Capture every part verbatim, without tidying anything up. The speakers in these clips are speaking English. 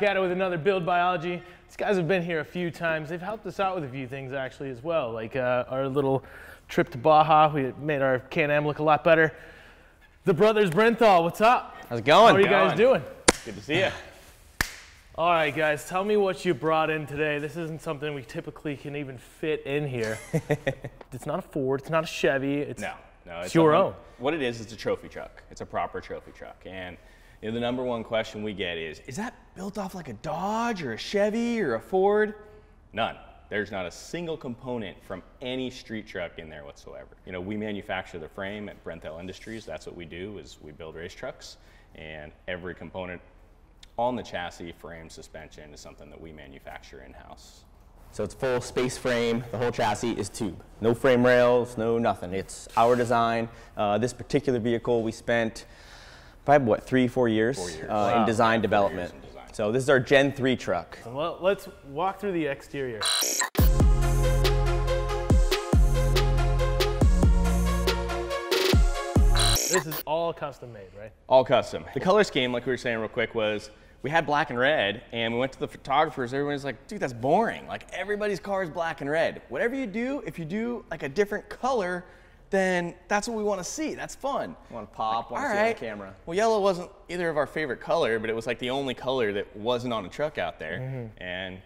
back at it with another Build Biology. These guys have been here a few times. They've helped us out with a few things actually as well, like uh, our little trip to Baja. We made our Can-Am look a lot better. The brothers Brenthel, what's up? How's it going? How are you guys doing? Good to see you. All right, guys, tell me what you brought in today. This isn't something we typically can even fit in here. It's not a Ford, it's not a Chevy. It's, no, no, it's, it's your own. What it is, it's a trophy truck. It's a proper trophy truck. And you know, the number one question we get is, is that built off like a Dodge or a Chevy or a Ford? None. There's not a single component from any street truck in there whatsoever. You know, we manufacture the frame at Brenthel Industries. That's what we do, is we build race trucks, and every component on the chassis, frame, suspension is something that we manufacture in-house. So it's full space frame, the whole chassis is tube. No frame rails, no nothing. It's our design. Uh, this particular vehicle we spent probably, what, three, four years, four years. Uh, wow. in design development. In design. So this is our Gen three truck. Well, let's walk through the exterior. This is all custom made, right? All custom. The color scheme, like we were saying real quick, was we had black and red, and we went to the photographers. Everyone's like, dude, that's boring. Like, everybody's car is black and red. Whatever you do, if you do like a different color, then that's what we want to see. That's fun. Want to pop, like, want to see right. on camera. Well, yellow wasn't either of our favorite color, but it was like the only color that wasn't on a truck out there. Mm-hmm. And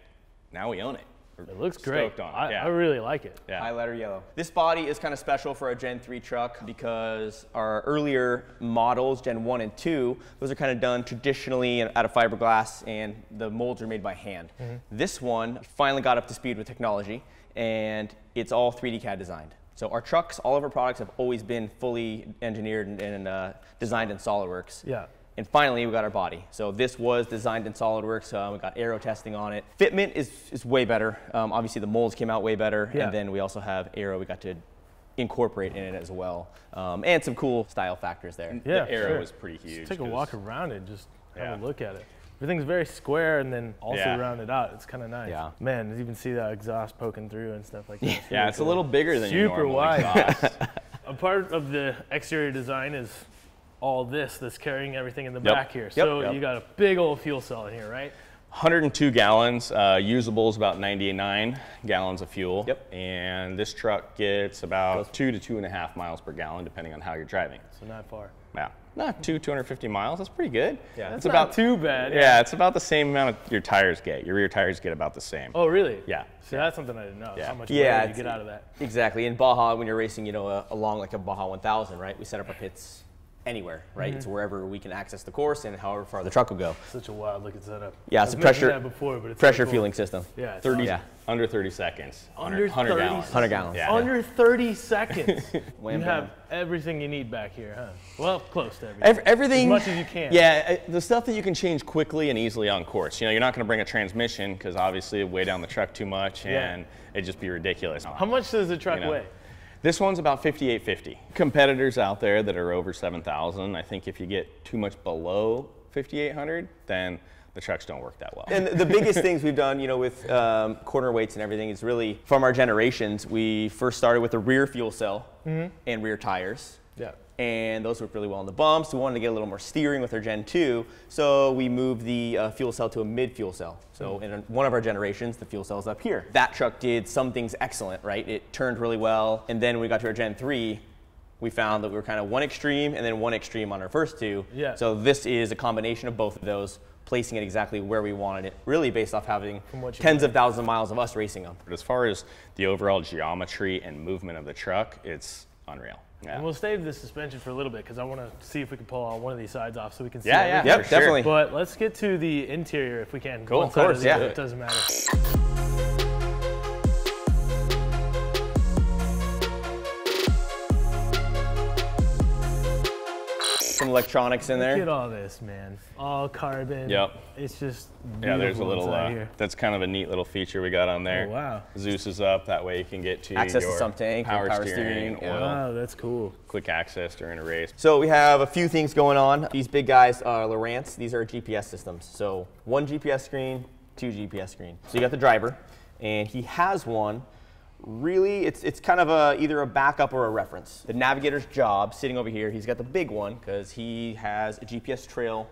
now we own it. It looks great. On it. I, yeah. I really like it. Yeah. High letter yellow. This body is kind of special for our Gen three truck because our earlier models, Gen one and two, those are kind of done traditionally out of fiberglass and the molds are made by hand. Mm-hmm. This one finally got up to speed with technology and it's all three D C A D designed. So our trucks, all of our products have always been fully engineered and, and uh, designed in SolidWorks. Yeah. And finally, we got our body. So this was designed in SolidWorks. Um, we got aero testing on it. Fitment is, is way better. Um, obviously, the molds came out way better. Yeah. And then we also have aero we got to incorporate in it as well. Um, and some cool style factors there. Yeah, the aero was pretty huge. Just take a walk around and just yeah. have a look at it. Everything's very square and then also yeah. rounded out. It's kind of nice. Yeah. Man, you even see that exhaust poking through and stuff like that. It's yeah, really it's cool. a little bigger than Super your normal wide. exhaust. A part of the exterior design is all this that's carrying everything in the yep. back here. So yep. Yep. you got a big old fuel cell in here, right? one hundred two gallons, uh, usable is about ninety-nine gallons of fuel. Yep. And this truck gets about two to two and a half miles per gallon, depending on how you're driving. So not far. Yeah, not two, 250 miles, that's pretty good. Yeah, that's it's not about, too bad. Yeah, yeah, it's about the same amount of your tires get. Your rear tires get about the same. Oh, really? Yeah. So yeah. that's something I didn't know, yeah. how much yeah, you get out of that. Exactly, in Baja, when you're racing, you know, uh, along like a Baja one thousand, right? We set up our pits anywhere, right? Mm-hmm. It's wherever we can access the course and however far the truck will go. Such a wild looking setup. Yeah, it's I've a pressure that before, but it's pressure so cool. fueling system. Yeah, thirty, yeah, under thirty seconds. Under one hundred, one hundred thirty gallons. one hundred gallons. Yeah. Under thirty seconds. You have everything you need back here, huh? Well, close to everything. Every, everything. As much as you can. Yeah, the stuff that you can change quickly and easily on course. You know, you're not going to bring a transmission because obviously it'd weigh down the truck too much and yeah. it'd just be ridiculous. How much does the truck you know? weigh? This one's about fifty-eight fifty. Competitors out there that are over seven thousand, I think if you get too much below fifty-eight hundred, then the trucks don't work that well. And the biggest things we've done, you know, with um, corner weights and everything is really from our generations. We first started with a rear fuel cell mm-hmm. and rear tires. Yeah. And those worked really well on the bumps. We wanted to get a little more steering with our Gen two, so we moved the uh, fuel cell to a mid-fuel cell. So in a, one of our generations, the fuel cell's up here. That truck did some things excellent, right? It turned really well, and then when we got to our Gen three, we found that we were kind of one extreme and then one extreme on our first two. Yeah. So this is a combination of both of those, placing it exactly where we wanted it, really based off having tens of thousands of miles of us racing them. But as far as the overall geometry and movement of the truck, it's unreal. Yeah. And we'll save the suspension for a little bit because I want to see if we can pull on one of these sides off so we can see. Yeah, yeah, yep, sure. definitely. But let's get to the interior if we can. Cool, of course, yeah. It doesn't matter. Some electronics in there. Look at all this, man. All carbon. Yep. It's just yeah. There's a little. Uh, here. That's kind of a neat little feature we got on there. Oh, wow. Zeus is up. That way you can get to access your to some tank, power, power steering, steering oil. Yeah. Wow, that's cool. Quick access during a race. So we have a few things going on. These big guys are Lorantz. These are G P S systems. So one G P S screen, two G P S screen. So you got the driver, and he has one. Really, it's, it's kind of a, either a backup or a reference. The navigator's job, sitting over here, he's got the big one because he has a G P S trail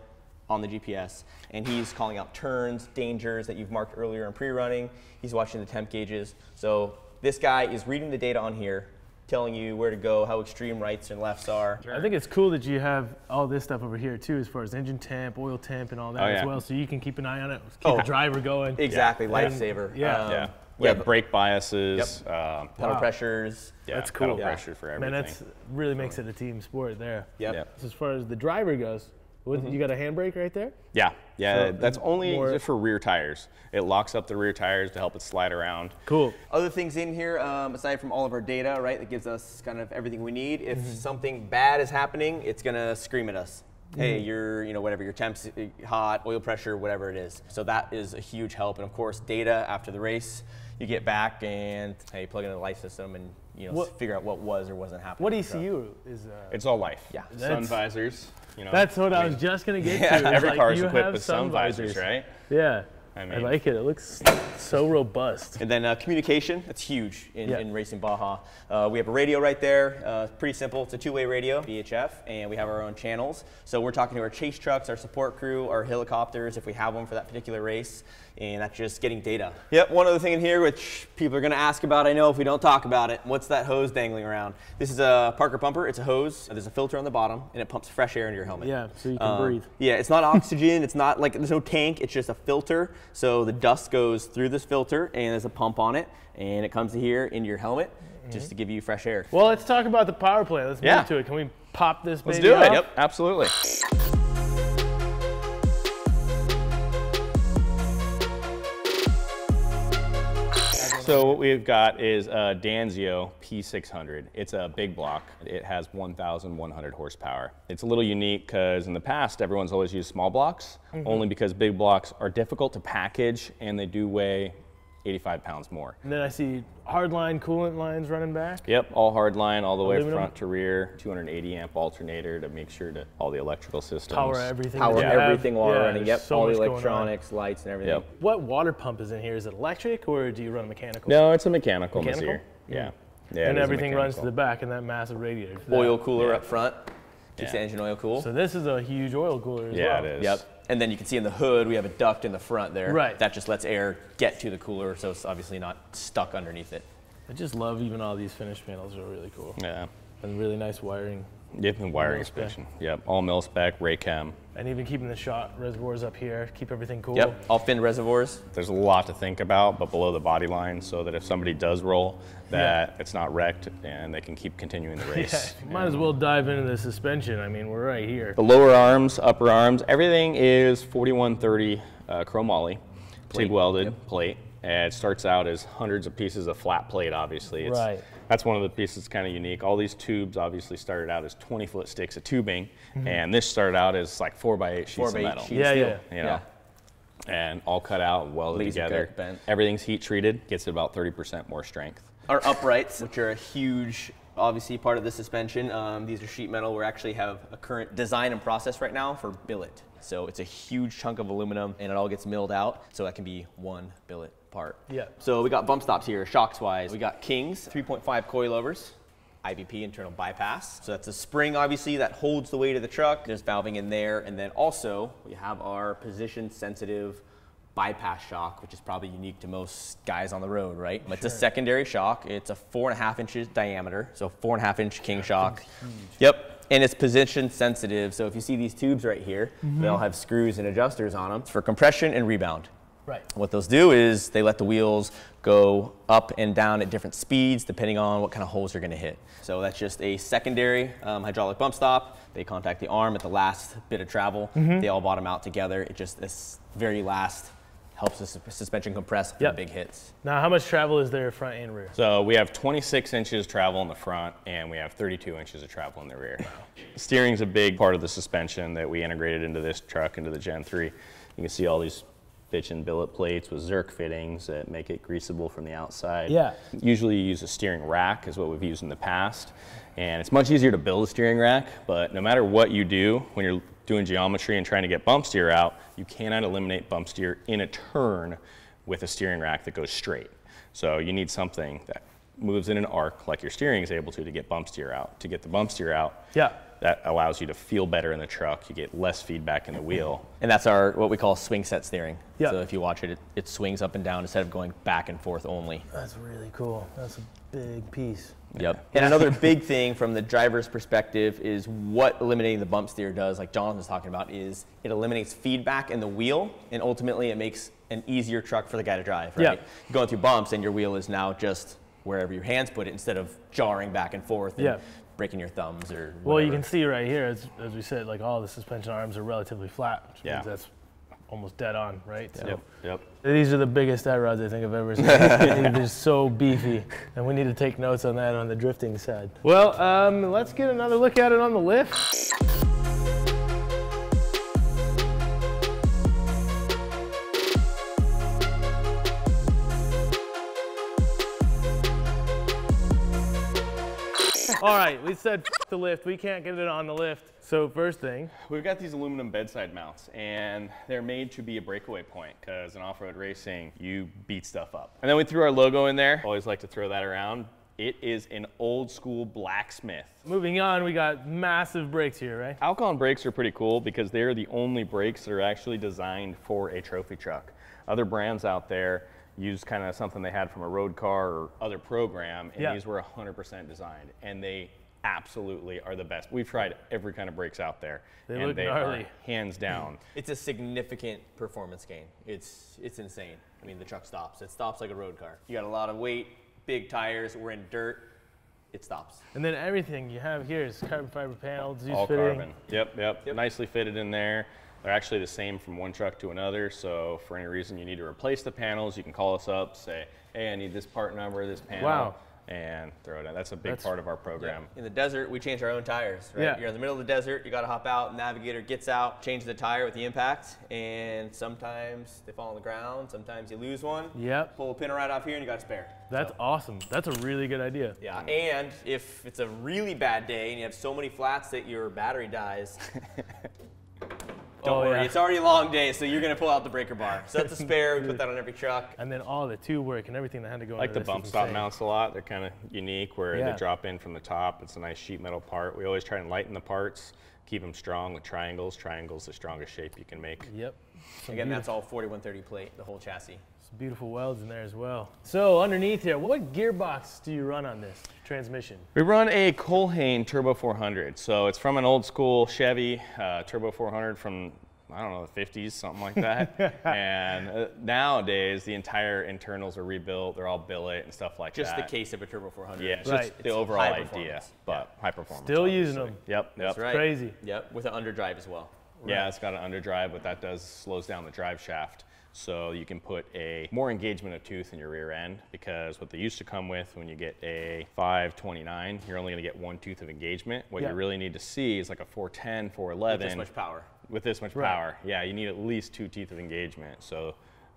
on the G P S, and he's calling out turns, dangers that you've marked earlier in pre-running. He's watching the temp gauges. So this guy is reading the data on here, telling you where to go, how extreme rights and lefts are. I think it's cool that you have all this stuff over here too, as far as engine temp, oil temp, and all that oh, yeah. as well, so you can keep an eye on it, keep oh. the driver going. Exactly, yeah. lifesaver. Yeah. Um, yeah. We yeah, have brake biases, yep. um, pedal wow. pressures. Yeah, that's cool. Pedal yeah. pressure for everything. Man, that really makes it a team sport there. Yep. Yep. So as far as the driver goes, what, mm-hmm. you got a handbrake right there? Yeah, yeah. So that's only just for rear tires. It locks up the rear tires to help it slide around. Cool. Other things in here, um, aside from all of our data, right, that gives us kind of everything we need. If mm-hmm. something bad is happening, it's gonna scream at us. Hey, you're, you know, whatever, your temp's hot, oil pressure, whatever it is. So that is a huge help. And of course, data after the race, you get back and hey, plug into the life system and, you know, what, figure out what was or wasn't happening. What E C U so, is? Uh, it's all life. Yeah. Sun visors. You know. That's what I, mean, I was just gonna get yeah. to. Every like car is equipped with sun visors, visors, right? Yeah. I, mean. I like it. It looks so robust. And then uh, communication, that's huge in, yep. in Racing Baja. Uh, we have a radio right there. Uh, pretty simple. It's a two-way radio, V H F, and we have our own channels. So we're talking to our chase trucks, our support crew, our helicopters, if we have them for that particular race, and that's just getting data. Yep, one other thing in here which people are going to ask about, I know, if we don't talk about it. What's that hose dangling around? This is a Parker Pumper. It's a hose. There's a filter on the bottom, and it pumps fresh air into your helmet. Yeah, so you can um, breathe. Yeah, it's not oxygen. It's not like there's no tank. It's just a filter. So the dust goes through this filter and there's a pump on it and it comes to here into your helmet mm-hmm. just to give you fresh air. Well, let's talk about the power play. Let's yeah. move to it. Can we pop this baby Let's do it. Off? Yep, absolutely. So what we've got is a Danzio P six hundred. It's a big block. It has one thousand one hundred horsepower. It's a little unique because in the past, everyone's always used small blocks, mm-hmm. only because big blocks are difficult to package and they do weigh eighty-five pounds more. And then I see hardline coolant lines running back. Yep, all hardline, all the Aluminum. way front to rear. two hundred eighty amp alternator to make sure that all the electrical systems. Power everything. Power yeah. everything while yeah, running. Yep, so all the electronics, lights, and everything. Yep. What water pump is in here? Is it electric or do you run a mechanical? No, it's a mechanical. Mechanical? This year. Yeah. Mm. yeah. And everything runs to the back in that massive radiator. That, oil cooler yeah. up front keeps yeah. the engine oil cool. So this is a huge oil cooler as yeah, well. Yeah, it is. Yep. And then you can see in the hood, we have a duct in the front there. Right. That just lets air get to the cooler, so it's obviously not stuck underneath it. I just love even all these finish panels are really cool. Yeah. And really nice wiring. Yep, and wiring expansion. Yep, all mil spec, Raychem. And even keeping the shot reservoirs up here, keep everything cool. Yep, all fin reservoirs. There's a lot to think about, but below the body line, so that if somebody does roll, that yeah. it's not wrecked and they can keep continuing the race. yeah. Might as well dive into the suspension. I mean, we're right here. The lower arms, upper arms, everything is forty-one thirty uh, chromoly, TIG welded yep. plate. And it starts out as hundreds of pieces of flat plate, obviously. It's, right. That's one of the pieces kind of unique. All these tubes obviously started out as twenty-foot sticks of tubing, mm-hmm. and this started out as like four by eight sheets four by of metal. Eight sheets yeah, yeah, you know, yeah. And all cut out and welded Laser together. Bent. Everything's heat treated, gets it about thirty percent more strength. Our uprights, which are a huge, obviously, part of the suspension. Um, these are sheet metal. We actually have a current design and process right now for billet. So it's a huge chunk of aluminum, and it all gets milled out, so that can be one billet part. Yeah. So we got bump stops here, shocks-wise. We got Kings, three point five coilovers, I B P, internal bypass. So that's a spring, obviously, that holds the weight of the truck. There's valving in there, and then also we have our position-sensitive bypass shock, which is probably unique to most guys on the road, right? Sure. It's a secondary shock. It's a four and a half inches diameter, so four and a half inch King shock. Yep. And it's position sensitive, so if you see these tubes right here, mm-hmm. they'll have screws and adjusters on them for compression and rebound. Right. What those do is they let the wheels go up and down at different speeds depending on what kind of holes you're going to hit. So that's just a secondary um, hydraulic bump stop. They contact the arm at the last bit of travel. Mm-hmm. They all bottom out together. It just this very last helps the suspension compress for yep. the big hits. Now, how much travel is there front and rear? So we have twenty-six inches travel in the front and we have thirty-two inches of travel in the rear. Wow. Steering's a big part of the suspension that we integrated into this truck, into the Gen three. You can see all these bitchin' billet plates with Zerk fittings that make it greasable from the outside. Yeah. Usually you use a steering rack is what we've used in the past. And it's much easier to build a steering rack, but no matter what you do, when you're doing geometry and trying to get bump steer out, you cannot eliminate bump steer in a turn with a steering rack that goes straight. So you need something that moves in an arc like your steering is able to to get bump steer out. To get the bump steer out, yeah, that allows you to feel better in the truck. You get less feedback in the wheel. And that's our what we call swing set steering. Yeah. So if you watch it, it, it swings up and down instead of going back and forth only. That's really cool. That's a big piece. Yep. And another big thing from the driver's perspective is what eliminating the bump steer does, like Jonathan was talking about, is it eliminates feedback in the wheel, and ultimately it makes an easier truck for the guy to drive, right? Yeah. Going through bumps and your wheel is now just wherever your hands put it instead of jarring back and forth and yeah. breaking your thumbs or whatever. Well, you can see right here, as, as we said, like all the suspension arms are relatively flat, which yeah. means that's almost dead on, right? So yep. Yep. These are the biggest tie rods I think I've ever seen. They're just so beefy, and we need to take notes on that on the drifting side. Well, um, let's get another look at it on the lift. All right, we said f the lift. We can't get it on the lift. So first thing, we've got these aluminum bedside mounts, and they're made to be a breakaway point because in off-road racing, you beat stuff up. And then we threw our logo in there. Always like to throw that around. It is an old school blacksmith. Moving on, we got massive brakes here, right? Alcon brakes are pretty cool because they're the only brakes that are actually designed for a trophy truck. Other brands out there use kind of something they had from a road car or other program, and yeah. these were one hundred percent designed, and they absolutely are the best. We've tried every kind of brakes out there, they and look they gnarly. Are hands down. It's a significant performance gain. It's, it's insane. I mean, the truck stops. It stops like a road car. You got a lot of weight, big tires, we're in dirt, it stops. And then everything you have here is carbon fiber panels, all fitting. Carbon. Yep, yep, yep, nicely fitted in there. They're actually the same from one truck to another, so for any reason you need to replace the panels, you can call us up, say, hey, I need this part number, this panel, wow. and throw it out. That's a big That's, part of our program. Yeah. In the desert, we change our own tires, right? Yeah. You're in the middle of the desert, you gotta hop out, navigator gets out, changes the tire with the impact, and sometimes they fall on the ground, sometimes you lose one, yep. pull a pin right off here and you got a spare. That's so. Awesome. That's a really good idea. Yeah, and if it's a really bad day and you have so many flats that your battery dies, Don't oh, worry, yeah. it's already a long day, so you're gonna pull out the breaker bar. So that's a spare, we put that on every truck. And then all the tube work and everything that had to go on. Like the bump stop mounts a lot, they're kind of unique where yeah. they drop in from the top. It's a nice sheet metal part. We always try and lighten the parts, keep them strong with triangles. Triangles, the strongest shape you can make. Yep. So Again, beautiful. That's all forty-one thirty plate, the whole chassis. Some beautiful welds in there as well. So underneath here, what gearbox do you run on this transmission? We run a Colhane Turbo four hundred. So it's from an old school Chevy uh, Turbo four hundred from, I don't know, the fifties, something like that. And uh, nowadays, the entire internals are rebuilt. They're all billet and stuff like just that. Just the case of a Turbo four hundred. Yeah, it's right. just it's the overall idea, but yeah. high performance. Still obviously. Using them. Yep, yep. That's right. Crazy. Yep, with an underdrive as well. Right. Yeah, it's got an underdrive, but that does slows down the drive shaft. So you can put a more engagement of tooth in your rear end, because what they used to come with when you get a five twenty-nine, you're only gonna get one tooth of engagement. What yeah. you really need to see is like a four ten, four eleven. With this much power. With this much right. power. Yeah, you need at least two teeth of engagement so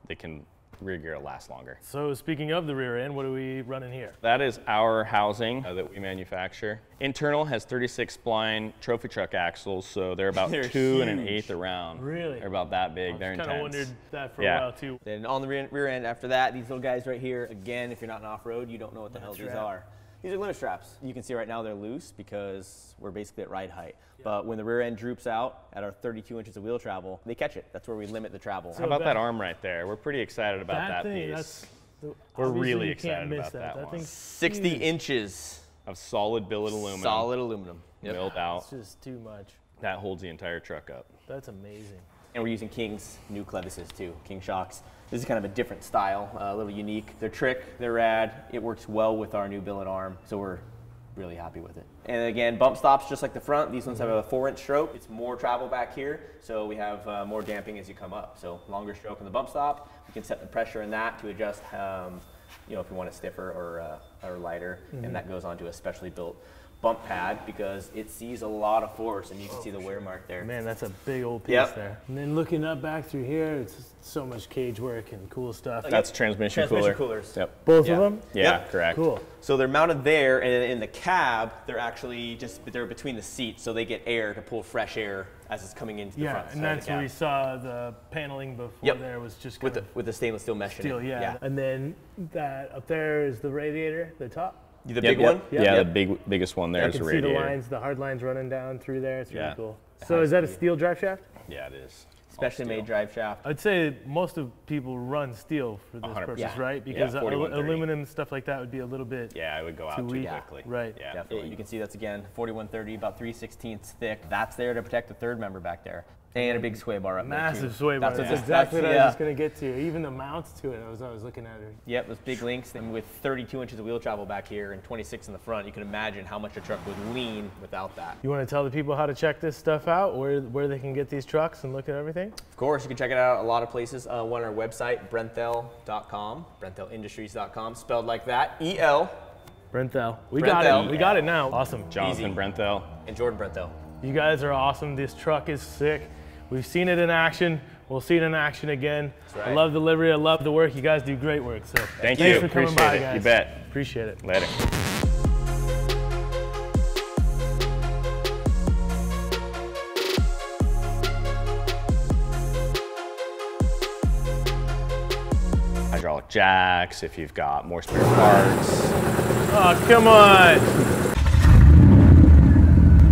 they can rear gear last longer. So speaking of the rear end, what are we running here? That is our housing uh, that we manufacture. Internal has thirty-six spline trophy truck axles, so they're about they're two huge. and an eighth around. Really? They're about that big. I they're intense. I kind of wondered that for yeah. a while too. Then on the rear, rear end after that, these little guys right here, again, if you're not in off-road, you don't know what the limit hell strap. These are. These are limit straps. You can see right now they're loose because we're basically at ride height. Yeah. But when the rear end droops out at our thirty-two inches of wheel travel, they catch it. That's where we limit the travel. So How about that, that arm right there? We're pretty excited about that, that thing, piece. That's the, we're really excited about that, that one. sixty inches of solid billet aluminum. Solid aluminum. Yep. Milled out. It's just too much. That holds the entire truck up. That's amazing. And we're using King's new clevises too, King shocks. This is kind of a different style, uh, a little unique. They're trick, they're rad. It works well with our new billet arm, so we're really happy with it. And again, bump stops just like the front. These ones have a four inch stroke. It's more travel back here, so we have uh, more damping as you come up. So longer stroke on the bump stop. We can set the pressure in that to adjust, um, you know, if you want it stiffer or, uh, or lighter. Mm-hmm. And that goes onto a specially built bump pad because it sees a lot of force, and you can oh, see the sure. wear mark there. Man, that's a big old piece yep. there. And then looking up back through here, it's so much cage work and cool stuff. That's yep. transmission, transmission cooler. coolers. Yep. Both yeah. of them? Yeah, yep. correct. Cool. So they're mounted there, and in the cab, they're actually just, they're between the seats, so they get air to pull fresh air as it's coming into the yeah, front side. Yeah, and that's where we saw the paneling before yep. there was just with the, with the stainless steel mesh steel, in it. Yeah. yeah. And then that up there is the radiator, the top. The yep, big yep. one? Yep. Yeah, yep. the big, biggest one there I is the radiator. You can see the lines, the hard lines running down through there. It's really yeah. cool. So is that a steel drive shaft? Yeah, it is. Specially made drive shaft. I'd say most of people run steel for this purpose, yeah. right? Because yeah, aluminum and stuff like that would be a little bit Yeah, it would go out too, too quickly. Yeah. Right. Yeah, definitely. It, you can see that's, again, forty-one thirty, about three sixteenths thick. That's there to protect the third member back there. And a big sway bar up Massive there. Massive sway bar. That's, that's exactly that's, what I was yeah. going to get to. Even the mounts to it, I was, I was looking at it. Yep, those big links. And with thirty-two inches of wheel travel back here and twenty-six in the front, you can imagine how much a truck would lean without that. You want to tell the people how to check this stuff out, where, where they can get these trucks and look at everything? Of course, you can check it out a lot of places. Uh, one on our website, Brenthel dot com, Brenthel Industries dot com, spelled like that, E L. Brenthel. We Brenthel. got it. We got it now. Awesome. Jonathan Brenthel. And Jordan Brenthel. You guys are awesome. This truck is sick. We've seen it in action. We'll see it in action again. Right. I love the livery. I love the work. You guys do great work. So thank thanks you. for coming Appreciate by, it. guys. You bet. Appreciate it. Later. Hydraulic jacks. If you've got more spare parts. Oh, come on.